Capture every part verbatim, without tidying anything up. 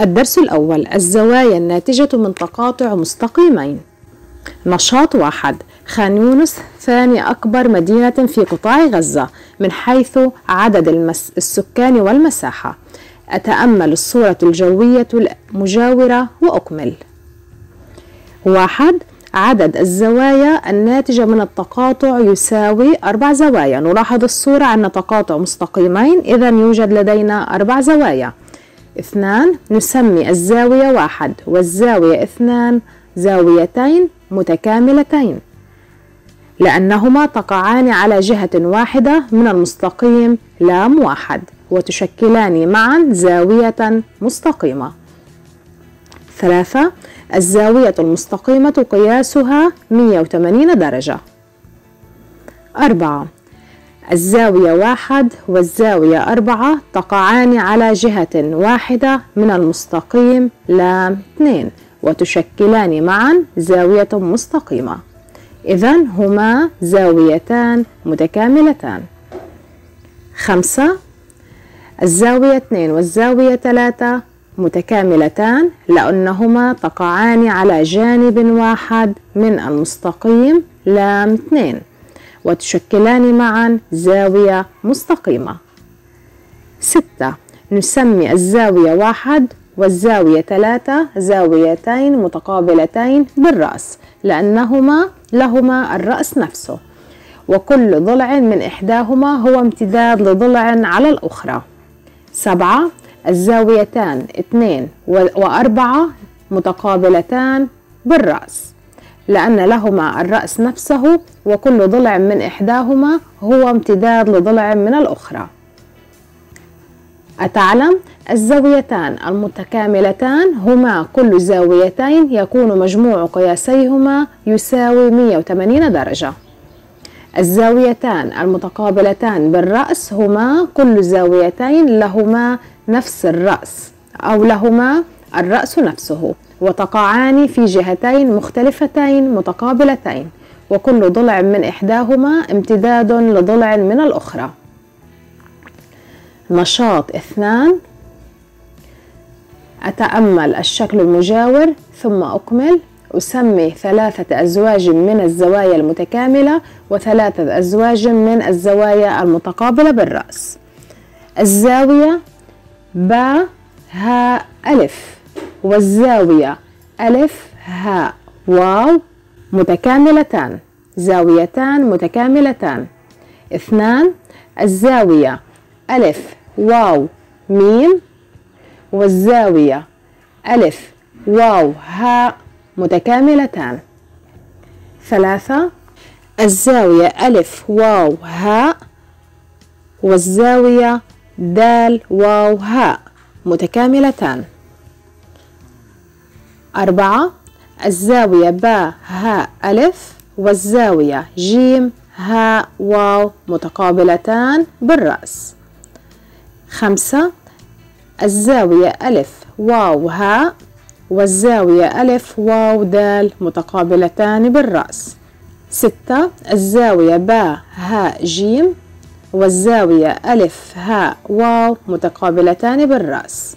الدرس الأول: الزوايا الناتجة من تقاطع مستقيمين. نشاط واحد: خان يونس ثاني أكبر مدينة في قطاع غزة من حيث عدد المس... السكان والمساحة. أتأمل الصورة الجوية المجاورة وأكمل. واحد: عدد الزوايا الناتجة من التقاطع يساوي أربع زوايا. نلاحظ الصورة عن تقاطع مستقيمين، إذا يوجد لدينا أربع زوايا. اثنان: نسمي الزاوية واحد والزاوية اثنان زاويتين متكاملتين لأنهما تقعان على جهة واحدة من المستقيم لام واحد وتشكلان معا زاوية مستقيمة. ثلاثة: الزاوية المستقيمة قياسها مئة وثمانين درجة. أربعة: الزاوية واحد والزاوية أربعة تقعان على جهة واحدة من المستقيم لام اثنين وتشكلان معا زاوية مستقيمة، إذن هما زاويتان متكاملتان. خمسة: الزاوية اثنين والزاوية ثلاثة متكاملتان لأنهما تقعان على جانب واحد من المستقيم لام اثنين وتشكلان معا زاوية مستقيمة. ستة: نسمي الزاوية واحد والزاوية ثلاثة زاويتين متقابلتين بالرأس لأنهما لهما الرأس نفسه، وكل ضلع من إحداهما هو امتداد لضلع على الأخرى. سبعة: الزاويتان اثنين وأربعة متقابلتان بالرأس لأن لهما الرأس نفسه، وكل ضلع من إحداهما هو امتداد لضلع من الأخرى. أتعلم؟ الزاويتان المتكاملتان هما كل زاويتين يكون مجموع قياسيهما يساوي مئة وثمانين درجة. الزاويتان المتقابلتان بالرأس هما كل زاويتين لهما نفس الرأس أو لهما الرأس نفسه وتقعان في جهتين مختلفتين متقابلتين، وكل ضلع من إحداهما امتداد لضلع من الأخرى. نشاط اثنان: أتأمل الشكل المجاور ثم أكمل. أسمي ثلاثة أزواج من الزوايا المتكاملة وثلاثة أزواج من الزوايا المتقابلة بالرأس. الزاوية با ها ألف والزاوية ألف ها واو متكاملتان زاويتان متكاملتان. اثنان: الزاوية ألف واو ميم والزاوية ألف واو هاء متكاملتان. ثلاثة: الزاوية ألف واو هاء والزاوية دال واو هاء متكاملتان. أربعة: الزاوية باء هاء ألف والزاوية جيم هاء واو متقابلتان بالرأس. خمسة: الزاوية ألف واو هاء والزاوية ألف واو دال متقابلتان بالرأس. ستة: الزاوية باء هاء جيم والزاوية ألف هاء واو متقابلتان بالرأس.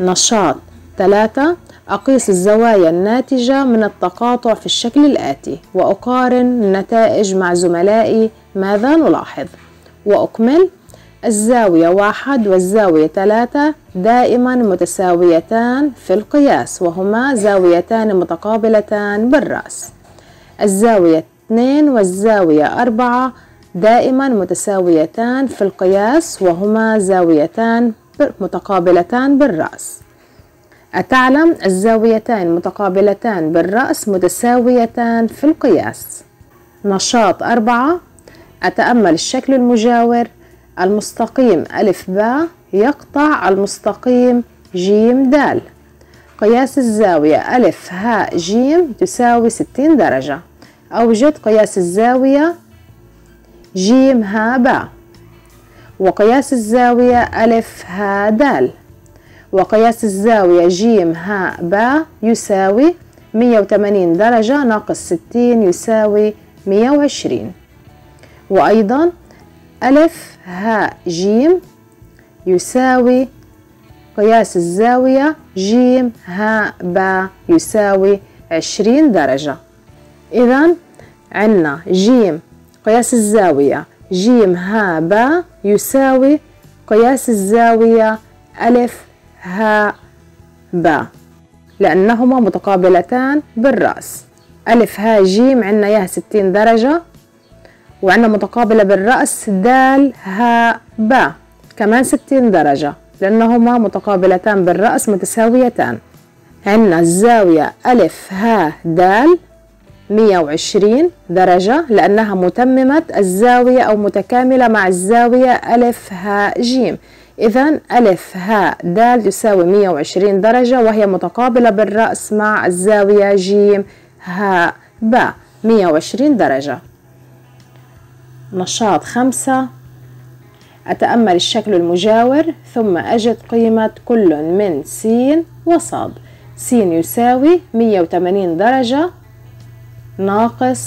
نشاط ثلاثة: أقيس الزوايا الناتجة من التقاطع في الشكل الآتي وأقارن النتائج مع زملائي، ماذا نلاحظ؟ وأكمل. الزاوية واحد والزاوية ثلاثة دائما متساويتان في القياس وهما زاويتان متقابلتان بالرأس. الزاوية اثنين والزاوية أربعة دائما متساويتان في القياس وهما زاويتان متقابلتان بالرأس. أتعلم؟ الزاويتان متقابلتان بالرأس متساويتان في القياس. نشاط أربعة: أتأمل الشكل المجاور. المستقيم ألف باء يقطع المستقيم جيم دال. قياس الزاوية ألف هاء جيم تساوي ستين درجة. أوجد قياس الزاوية جيم هاء باء وقياس الزاوية ألف هاء دال وقياس الزاوية جيم هاء باء يساوي مئة وثمانين درجة ناقص ستين يساوي مئة وعشرين. وأيضا ألف هاء جيم يساوي قياس الزاوية ج ه ب يساوي عشرين درجة. إذن عنا ج قياس الزاوية ج ه ب يساوي قياس الزاوية ألف ه ب، لأنهما متقابلتان بالرأس. ألف ها جيم عنا إياها ستين درجة، وعنا متقابلة بالرأس دال ها با كمان ستين درجة، لأنهما متقابلتان بالرأس متساويتان. عنا الزاوية ألف ها دال مية وعشرين درجة، لأنها متممة الزاوية أو متكاملة مع الزاوية ألف ها جيم. إذن ألف ها دال يساوي مية وعشرين درجة، وهي متقابلة بالرأس مع الزاوية جيم ها با مية وعشرين درجة. نشاط خمسة، أتأمل الشكل المجاور ثم أجد قيمة كل من س وصاد. س يساوي مية وثمانين درجة ناقص،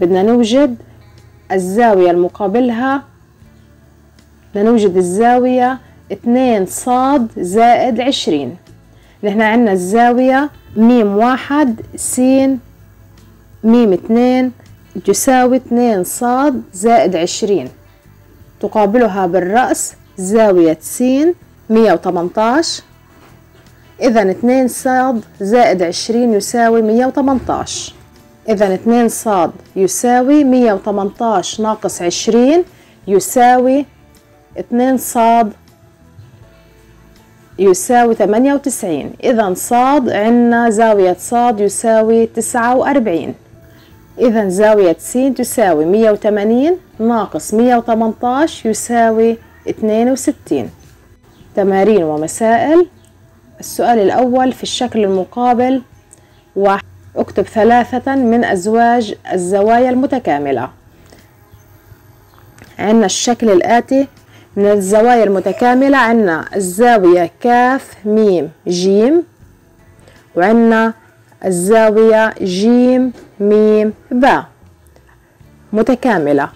بدنا نوجد الزاوية المقابلها، بدنا نوجد الزاوية اتنين صاد زائد عشرين. نحن عنا الزاوية ميم واحد س ميم اتنين تساوي اتنين صاد زائد عشرين، تقابلها بالرأس زاوية س مية وتمنتاش. إذن اتنين صاد زائد عشرين يساوي مية وتمنتاش. إذن اتنين صاد يساوي مية وتمنتاش ناقص عشرين يساوي اتنين صاد يساوي ثمانية وتسعين. إذن صاد عنا زاوية صاد يساوي تسعة وأربعين. إذن زاوية س تساوي مية وثمانين ناقص مية وتمنتاش يساوي اثنين وستين. تمارين ومسائل. السؤال الأول في الشكل المقابل، واحد، اكتب ثلاثة من أزواج الزوايا المتكاملة. عنا الشكل الآتي من الزوايا المتكاملة، عنا الزاوية كاف ميم جيم، وعنا الزاوية جيم ميم با متكاملة،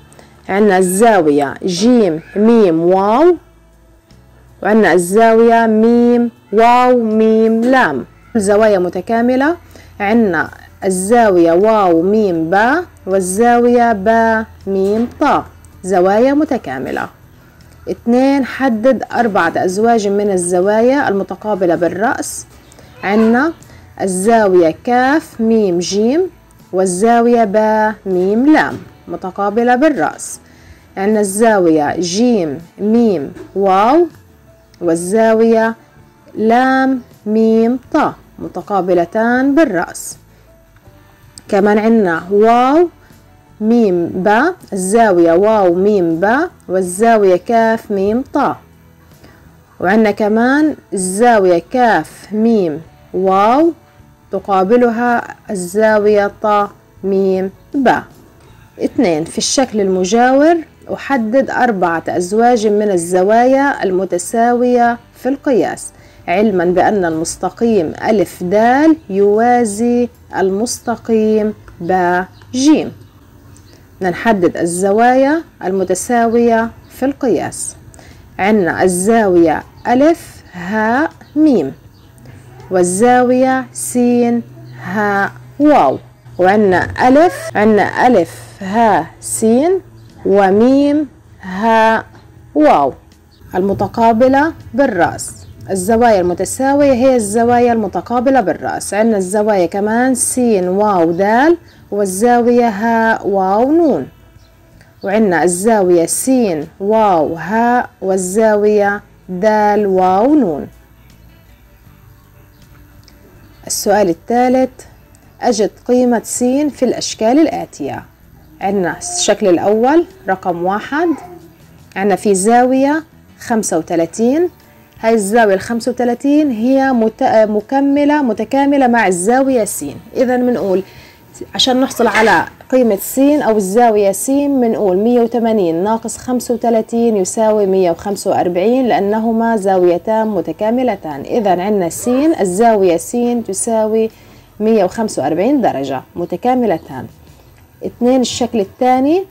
عنا الزاوية جيم ميم واو، وعنا الزاوية ميم واو ميم لام. الزوايا متكاملة، عنا الزاوية واو ميم با والزاوية با ميم طا، زوايا متكاملة. اثنين، حدد أربعة أزواج من الزوايا المتقابلة بالرأس. عنا الزاوية كاف ميم جيم والزاوية با ميم لام متقابلة بالرأس. عنا الزاوية جيم ميم واو والزاوية لام ميم طا متقابلتان بالرأس. كمان عنا واو ميم با، الزاوية واو ميم با والزاوية كاف ميم طا. وعندنا كمان الزاوية كاف ميم واو تقابلها الزاوية طا ميم با. اثنين، في الشكل المجاور أحدد أربعة أزواج من الزوايا المتساوية في القياس، علما بأن المستقيم ألف دال يوازي المستقيم با جيم. نحدد الزوايا المتساوية في القياس. عنا الزاوية ألف هاء ميم والزاوية س هاء واو، وعنا ألف عنا ألف هاء س وميم هاء واو المتقابلة بالرأس. الزوايا المتساوية هي الزوايا المتقابلة بالرأس. عنا الزوايا كمان س واو دال والزاوية هاء واو نون، وعنا الزاوية س واو هاء والزاوية دال واو نون. السؤال الثالث، أجد قيمة س في الأشكال الآتية. عنا الشكل الأول رقم واحد، عنا في زاوية خمسة وثلاثين. هاي الزاوية الخمسة وثلاثين هي مت... مكملة متكاملة مع الزاوية س. إذا بنقول عشان نحصل على قيمة س أو الزاوية س بنقول مية وثمانين ناقص خمسة وثلاثين يساوي مية وخمسة وأربعين، لأنهما زاويتان متكاملتان. إذا عندنا س الزاوية س تساوي مية وخمسة وأربعين درجة متكاملتان. اثنين، الشكل الثاني،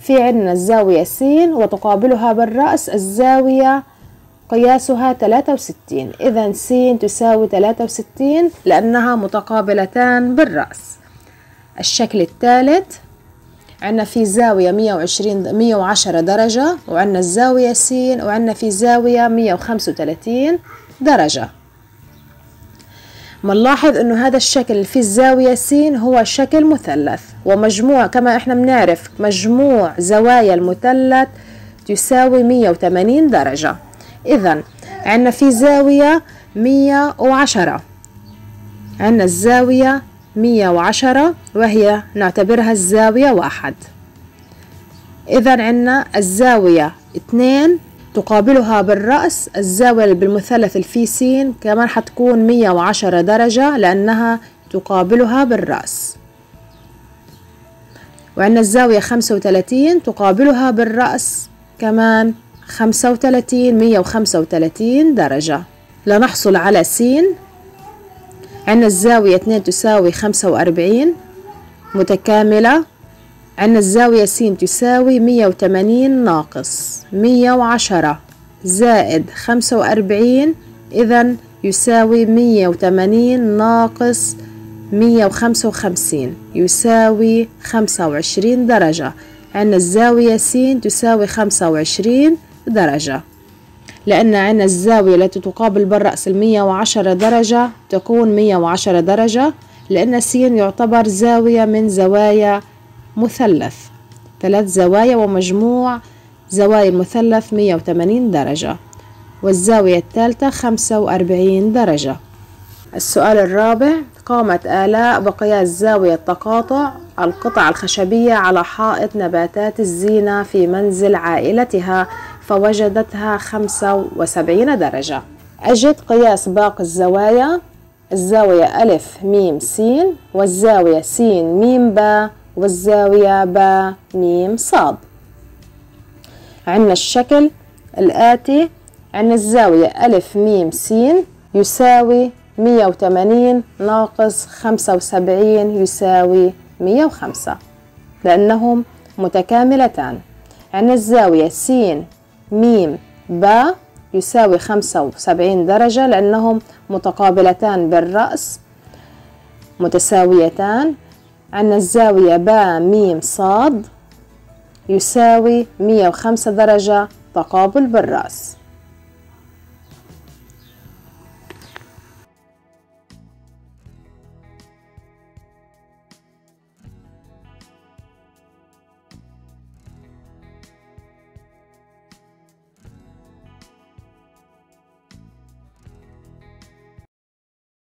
في عندنا الزاوية س وتقابلها بالرأس الزاوية قياسها ثلاثة وستين، إذا س تساوي ثلاثة وستين لأنها متقابلتان بالرأس. الشكل الثالث عندنا في زاوية مية وعشرين مية وعشرة درجة، وعندنا الزاوية س، وعندنا في زاوية مية وخمسة وثلاثين درجة. بنلاحظ إنه هذا الشكل في الزاوية س هو شكل مثلث، ومجموع كما إحنا بنعرف مجموع زوايا المثلث تساوي مية وثمانين درجة. إذا عندنا في زاوية مية وعشرة، عندنا الزاوية مية وعشرة وهي نعتبرها الزاوية واحد. إذا عندنا الزاوية اثنين تقابلها بالرأس الزاوية بالمثلث الفي س، كمان حتكون مية وعشرة درجة لأنها تقابلها بالرأس. وعندنا الزاوية خمسة وثلاثين تقابلها بالرأس كمان خمسة وثلاثين مية وخمسة وثلاثين درجة لنحصل على س. عندنا الزاوية اثنين تساوي خمسة وأربعين متكاملة، عندنا الزاوية س تساوي مية وثمانين ناقص مية وعشرة زائد خمسة وأربعين، إذا يساوي مية وثمانين ناقص مية وخمسة وخمسين يساوي خمسة وعشرين درجة. عندنا الزاوية س تساوي خمسة وعشرين درجة، لأن عندنا الزاوية التي تقابل بالرأس المية وعشرة درجة تكون مية وعشرة درجة، لأن س يعتبر زاوية من زوايا مثلث، ثلاث زوايا ومجموع زوايا المثلث مية وثمانين درجة. والزاوية الثالثة خمسة وأربعين درجة. السؤال الرابع، قامت آلاء بقياس زاوية تقاطع القطع الخشبية على حائط نباتات الزينة في منزل عائلتها فوجدتها خمسة وسبعين درجة. أجد قياس باقي الزوايا، الزاوية ألف ميم س، والزاوية س ميم با، والزاوية با ميم صاد. عندنا الشكل الآتي، عندنا الزاوية ألف ميم س يساوي مية وثمانين ناقص خمسة وسبعين يساوي مية وخمسة لأنهم متكاملتان. عندنا الزاوية س ميم با يساوي خمسة وسبعين درجة لأنهم متقابلتان بالرأس متساويتان. عندنا الزاوية با ميم صاد يساوي مية وخمسة درجة تقابل بالرأس.